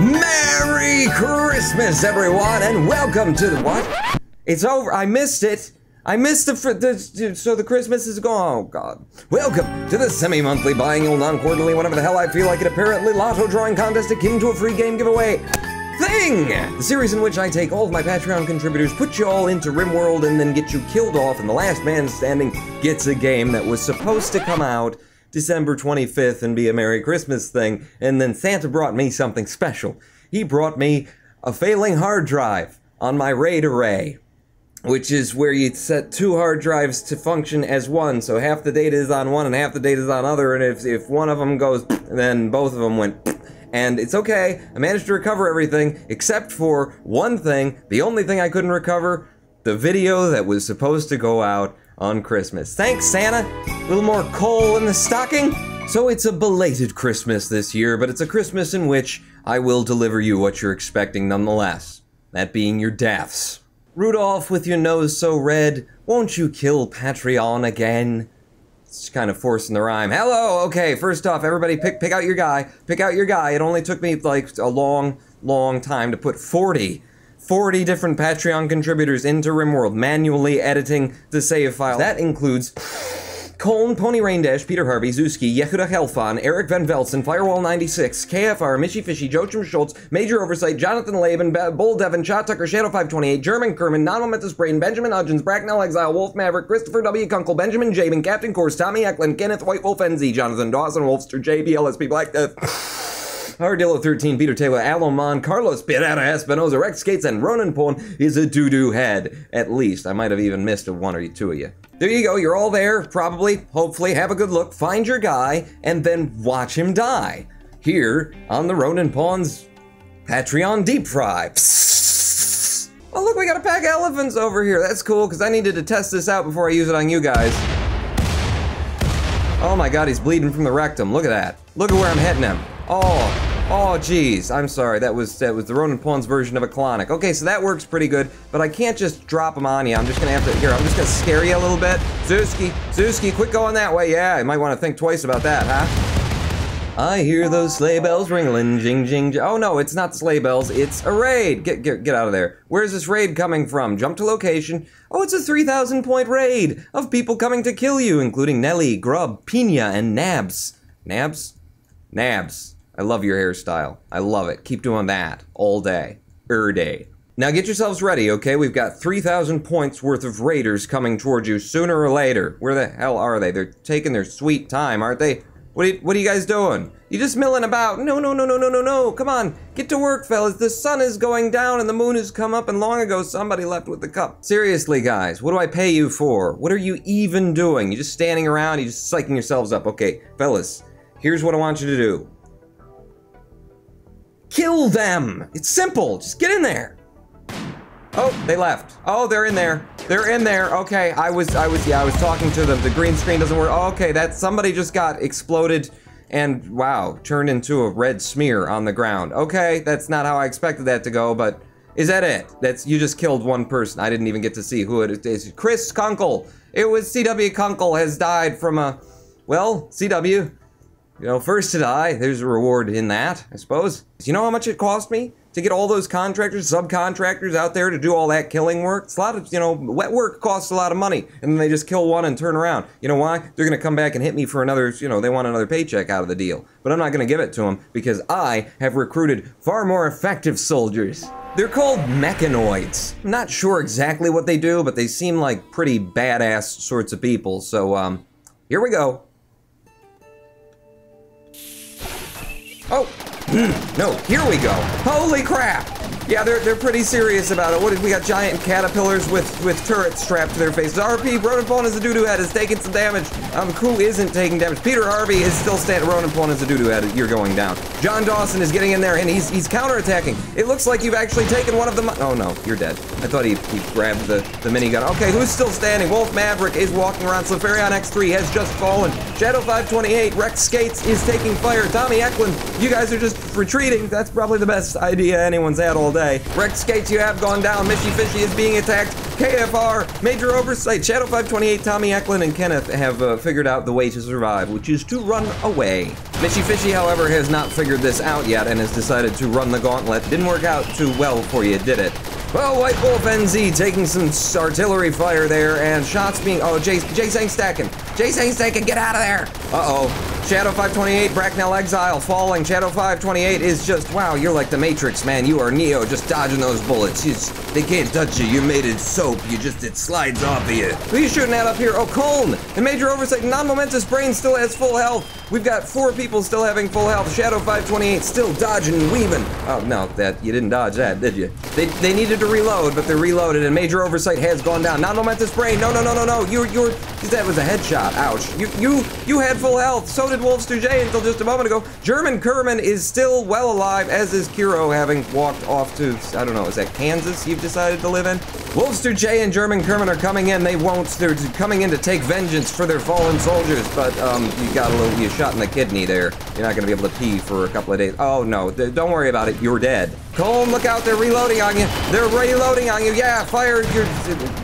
Merry Christmas, everyone, and welcome to the— what? It's over. I missed it. I missed the so the Christmas is gone. Oh, God. Welcome to the semi-monthly, biannual, non-quarterly, whatever the hell I feel like it, apparently lotto drawing contest akin to a free game giveaway thing! The series in which I take all of my Patreon contributors, put you all into RimWorld, and then get you killed off, and the last man standing gets a game that was supposed to come out December 25th and be a Merry Christmas thing, and then Santa brought me something special. He brought me a failing hard drive on my RAID array, which is where you set two hard drives to function as one, so half the data is on one and half the data is on other, and if one of them goes, then both of them went, and it's okay. I managed to recover everything except for one thing. The only thing I couldn't recover, the video that was supposed to go out on Christmas. Thanks, Santa! A little more coal in the stocking? So it's a belated Christmas this year, but it's a Christmas in which I will deliver you what you're expecting nonetheless. That being your DAFs. Rudolph, with your nose so red, won't you kill Patreon again? It's kind of forcing the rhyme. Hello! Okay, first off, everybody pick out your guy. Pick out your guy. It only took me, like, a long time to put 40 different Patreon contributors into RimWorld, manually editing the save file. That includes Colin, Pony Rain Dash, Peter Harvey, Zuski, Yehuda Helfon, Eric Van Velsen, Firewall96, KFR, Mishy Fishy, Joachim Schultz, Major Oversight, Jonathan Laban, Bull Devon, Shot Tucker, Shadow528, German Kerman, Non-Momentous Brain, Benjamin Hudgens, Bracknell Exile, Wolf Maverick, Christopher W. Kunkel, Benjamin Jabin, Captain Course, Tommy Eklund, Kenneth White Wolf NZ, Jonathan Dawson, Wolfster, JBLSP, Black Death, Hardillo13, Peter Taylor, Alomon, Carlos Pirata, Espinosa, Rex Gates, and Roninpawn is a doo-doo head. At least. I might have even missed one or two of you. There you go. You're all there. Probably. Hopefully. Have a good look. Find your guy, and then watch him die. Here on the Roninpawn's Patreon Deep Fry. Psst. Oh, look. We got a pack of elephants over here. That's cool, because I needed to test this out before I use it on you guys. Oh, my God. He's bleeding from the rectum. Look at that. Look at where I'm hitting him. Oh, geez, I'm sorry, that was the Roninpawn's version of Aquanox. Okay, so that works pretty good, but I can't just drop them on you. I'm just gonna have to— here, I'm just gonna scare you a little bit. Zuski, quit going that way. Yeah, you might want to think twice about that, huh? I hear those sleigh bells ringling, jing, jing, jing. Oh no, it's not sleigh bells, it's a raid. Get out of there. Where's this raid coming from? Jump to location. Oh, it's a 3,000-point raid of people coming to kill you, including Nelly, Grub, Pina, and Nabs. Nabs? Nabs. I love your hairstyle. I love it. Keep doing that all day. Day. Now get yourselves ready, okay? We've got 3,000 points worth of raiders coming towards you sooner or later. Where the hell are they? They're taking their sweet time, aren't they? What are you guys doing? You just milling about? No. Come on. Get to work, fellas. The sun is going down and the moon has come up, and long ago somebody left with the cup. Seriously, guys, what do I pay you for? What are you even doing? You're just standing around, you're just psyching yourselves up. Okay, fellas, here's what I want you to do. Kill them! It's simple, just get in there! Oh, they left. Oh, they're in there. They're in there, okay. I was talking to them. The green screen doesn't work. Oh, okay, somebody just got exploded and, wow, turned into a red smear on the ground. Okay, that's not how I expected that to go, but is that it? You just killed one person. I didn't even get to see who it is. Chris Kunkel! It was CW Kunkel has died from a, well, CW. You know, first to die, there's a reward in that, I suppose. You know how much it cost me to get all those contractors, subcontractors out there to do all that killing work? It's a lot of, you know, wet work costs a lot of money, and then they just kill one and turn around. You know why? They're gonna come back and hit me for another, you know, they want another paycheck out of the deal. But I'm not gonna give it to them, because I have recruited far more effective soldiers. They're called mechanoids. I'm not sure exactly what they do, but they seem like pretty badass sorts of people, so, here we go. Oh, no, here we go. Holy crap. Yeah, they're pretty serious about it. What did we got? Giant caterpillars with turrets strapped to their faces. RP, Roninpawn is a doo-doo head, is taking some damage. Who isn't taking damage? Peter Harvey is still standing. Roninpawn is a doo-doo head, you're going down. John Dawson is getting in there, and he's counterattacking. It looks like you've actually taken one of them. Oh no, you're dead. I thought he grabbed the minigun. Okay, who's still standing? Wolf Maverick is walking around. Slefarion X3 has just fallen. Shadow528, Rex Skates is taking fire. Tommy Eklund, you guys are just retreating. That's probably the best idea anyone's had that all day. Wrecked skates, you have gone down. Mishy Fishy is being attacked. KFR, major oversight. Shadow 528, Tommy Eklund, and Kenneth have figured out the way to survive, which is to run away. Mishy Fishy, however, has not figured this out yet and has decided to run the gauntlet. Didn't work out too well for you, did it? Well, White Wolf NZ taking some artillery fire there, and shots being... Oh, Jace ain't stacking. Jace ain't stacking. Get out of there. Uh-oh. Shadow 528, Bracknell Exile, falling. Shadow 528 is just, wow, you're like the Matrix, man. You are Neo, just dodging those bullets. They can't touch you. You made it soap. You just, it slides off of you. Who are you shooting at up here? Oh, Coln. The major oversight, non-momentous brain still has full health. We've got four people still having full health. Shadow 528 still dodging and weaving. Oh, no, that you didn't dodge that, did you? They needed to reload, but they reloaded, and major oversight has gone down. Non-momentous brain, no. You were, that was a headshot, ouch. You had full health, so did Wolves Touge until just a moment ago. German Kerman is still well alive, as is Kuro, having walked off to, I don't know, is that Kansas you've decided to live in? Wolves Touge and German Kerman are coming in. They won't. They're coming in to take vengeance for their fallen soldiers, but you shot in the kidney there. You're not going to be able to pee for a couple of days. Oh, no. Don't worry about it. You're dead. Colm, look out. They're reloading on you. They're reloading on you. Yeah, fire.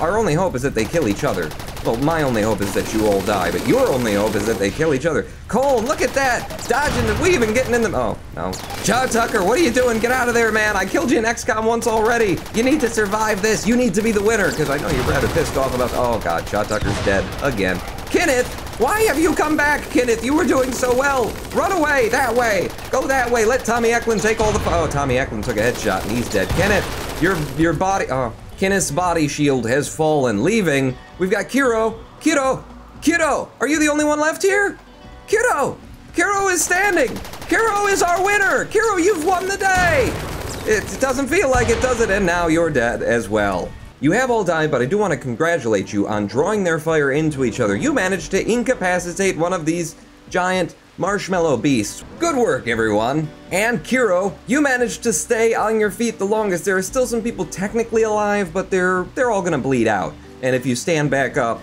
Our only hope is that they kill each other. Well, my only hope is that you all die, but your only hope is that they kill each other. Colm, look at that! Dodging and weaving, getting in them. Oh, no. John Tucker, what are you doing? Get out of there, man. I killed you in XCOM once already. You need to survive this. You need to be the winner, because I know you're rather pissed off about... Oh, God, John Tucker's dead again. Kenneth, why have you come back? Kenneth, you were doing so well. Run away, that way. Go that way. Let Tommy Eklund take all the... Oh, Tommy Eklund took a headshot, and he's dead. Kenneth, your body... Oh. Kenneth's body shield has fallen, leaving. We've got Kiro. Kiro, are you the only one left here? Kiro is standing. Kiro is our winner. Kiro, you've won the day. It doesn't feel like it, does it? And now you're dead as well. You have all died, but I do want to congratulate you on drawing their fire into each other. You managed to incapacitate one of these giant marshmallow beasts. Good work, everyone. And Kiro, you managed to stay on your feet the longest. There are still some people technically alive, but they're all gonna bleed out. And if you stand back up,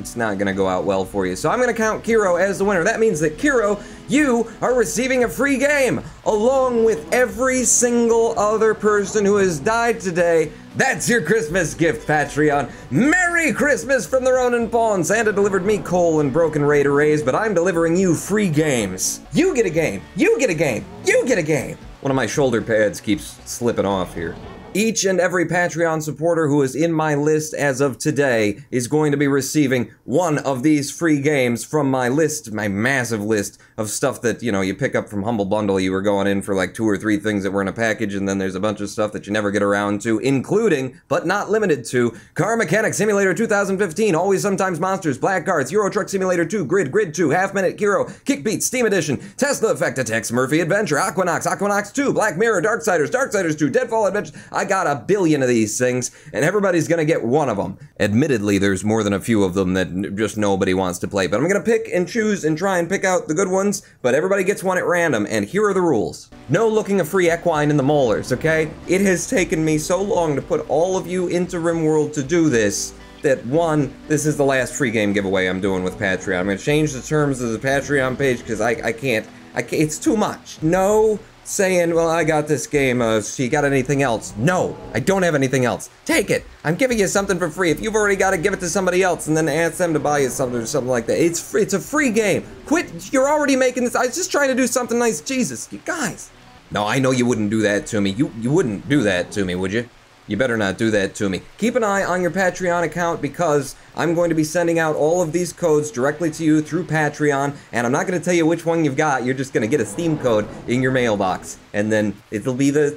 it's not gonna go out well for you. So I'm gonna count Kiro as the winner. That means that Kiro, you are receiving a free game, along with every single other person who has died today. That's your Christmas gift, Patreon. Merry Christmas from the Roninpawn. Santa delivered me coal and broken RAID arrays, but I'm delivering you free games. You get a game, you get a game, you get a game. One of my shoulder pads keeps slipping off here. Each and every Patreon supporter who is in my list as of today is going to be receiving one of these free games from my list, my massive list of stuff that, you know, you pick up from Humble Bundle. You were going in for like 2 or 3 things that were in a package, and then there's a bunch of stuff that you never get around to, including, but not limited to, Car Mechanic Simulator 2015, Always Sometimes Monsters, Blackguards, Euro Truck Simulator 2, Grid 2, Half Minute Hero, Kickbeat Steam Edition, Tesla Effect Attacks, Murphy Adventure, Aquanox 2, Black Mirror, Darksiders 2, Deadfall Adventure. I got a billion of these things, and everybody's gonna get one of them. Admittedly, there's more than a few of them that just nobody wants to play, but I'm gonna pick and choose and try and pick out the good ones, but everybody gets one at random, and here are the rules. No looking a free equine in the molars, okay? It has taken me so long to put all of you into RimWorld to do this, that one, this is the last free game giveaway I'm doing with Patreon. I'm gonna change the terms of the Patreon page, because I can't, it's too much. No saying, well, I got this game, so you got anything else? No, I don't have anything else. Take it. I'm giving you something for free. If you've already got it, give it to somebody else and then ask them to buy you something or something like that. It's free. It's a free game. Quit. You're already making this. I was just trying to do something nice. Jesus, you guys. No, I know you wouldn't do that to me. You wouldn't do that to me, would you? You better not do that to me. Keep an eye on your Patreon account, because I'm going to be sending out all of these codes directly to you through Patreon, and I'm not going to tell you which one you've got. You're just going to get a Steam code in your mailbox, and then it'll be the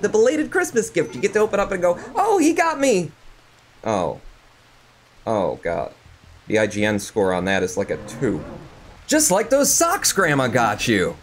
belated Christmas gift. You get to open up and go, oh, he got me. Oh. Oh, God. The IGN score on that is like a 2. Just like those socks Grandma got you.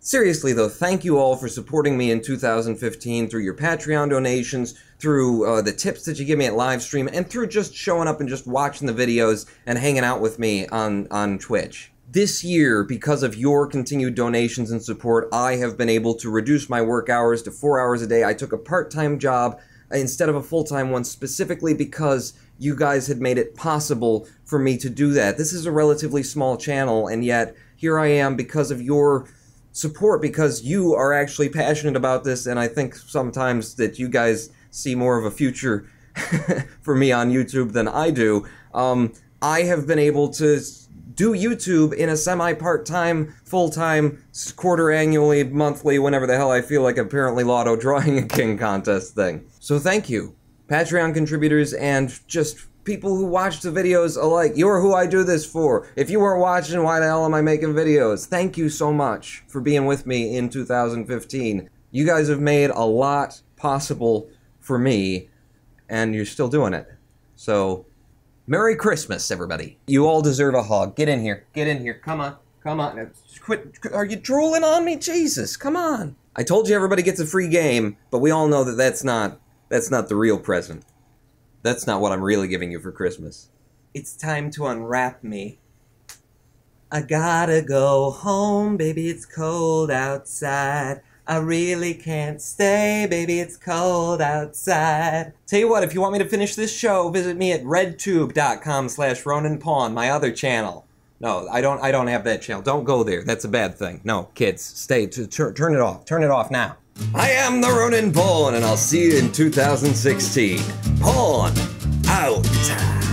Seriously, though, thank you all for supporting me in 2015 through your Patreon donations, through the tips that you give me at live stream, and through just showing up and just watching the videos and hanging out with me on Twitch. This year, because of your continued donations and support, I have been able to reduce my work hours to 4 hours a day. I took a part-time job instead of a full-time one, specifically because you guys had made it possible for me to do that. This is a relatively small channel, and yet here I am because of your support because you are actually passionate about this, and I think sometimes that you guys see more of a future for me on YouTube than I do. I have been able to do YouTube in a semi-part-time, full-time, quarter-annually, monthly, whenever the hell I feel like, apparently Lotto drawing a King contest thing. So thank you, Patreon contributors and just people who watch the videos alike. You're who I do this for. If you weren't watching, why the hell am I making videos? Thank you so much for being with me in 2015. You guys have made a lot possible for me, and you're still doing it. So Merry Christmas, everybody. You all deserve a hug. Get in here. Get in here. Come on. Come on. Quit. Are you drooling on me? Jesus, come on. I told you everybody gets a free game, but we all know that that's not the real present. That's not what I'm really giving you for Christmas. It's time to unwrap me. I gotta go home, baby, it's cold outside. I really can't stay, baby, it's cold outside. Tell you what, if you want me to finish this show, visit me at redtube.com/Roninpawn, my other channel. No, I don't have that channel. Don't go there. That's a bad thing. No, kids, stay. Turn it off. Turn it off now. I am the Roninpawn, and I'll see you in 2016. Pawn out.